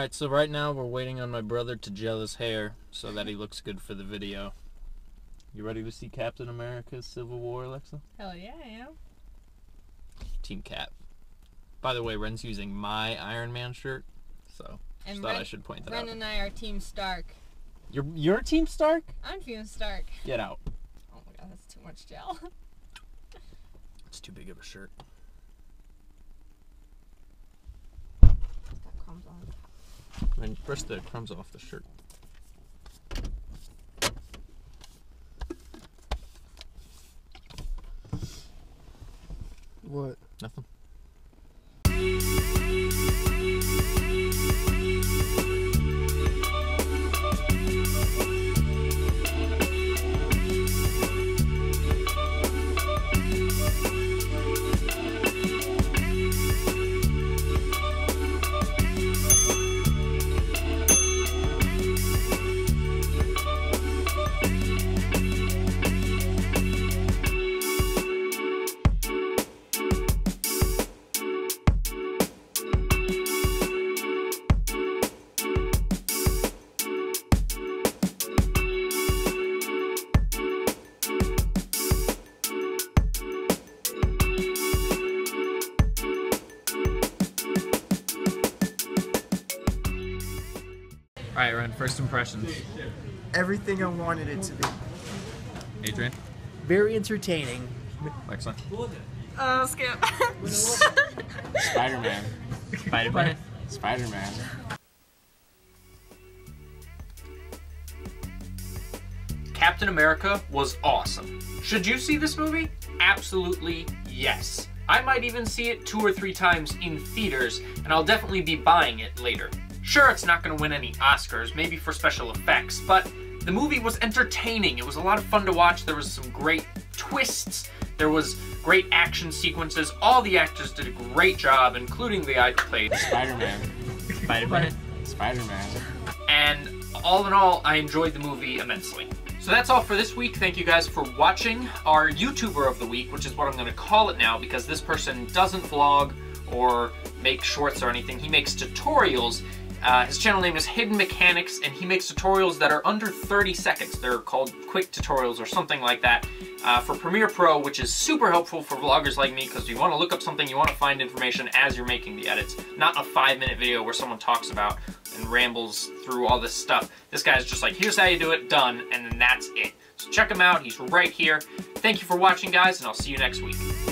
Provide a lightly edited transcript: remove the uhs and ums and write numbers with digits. Alright, so right now we're waiting on my brother to gel his hair so that he looks good for the video. You ready to see Captain America: Civil War, Alexa? Hell yeah, I am. Team Cap. By the way, Ren's using my Iron Man shirt, so I thought I should point that out. Ren and I are Team Stark. You're Team Stark? I'm Team Stark. Get out. Oh my god, that's too much gel. It's too big of a shirt. Got crumbs on the top. Then brush the crumbs off the shirt. What? Nothing. Alright, Ren, first impressions. Everything I wanted it to be. Adrian? Very entertaining. Alexa? Skip. Spider-Man. Spider-Man. Spider-Man. Captain America was awesome. Should you see this movie? Absolutely yes. I might even see it 2 or 3 times in theaters, and I'll definitely be buying it later. Sure, it's not going to win any Oscars, maybe for special effects, but the movie was entertaining. It was a lot of fun to watch. There was some great twists. There was great action sequences. All the actors did a great job, including the guy who played Spider-Man. Spider-Man. Spider-Man. And all in all, I enjoyed the movie immensely. So that's all for this week. Thank you guys for watching. Our YouTuber of the week, which is what I'm going to call it now because this person doesn't vlog or make shorts or anything. He makes tutorials. His channel name is Hidden Mechanics, and he makes tutorials that are under 30 seconds. They're called quick tutorials or something like that for Premiere Pro, which is super helpful for vloggers like me because you want to look up something, you want to find information as you're making the edits, not a 5-minute video where someone talks about and rambles through all this stuff. This guy's just like, here's how you do it, done, and then that's it. So check him out. He's right here. Thank you for watching, guys, and I'll see you next week.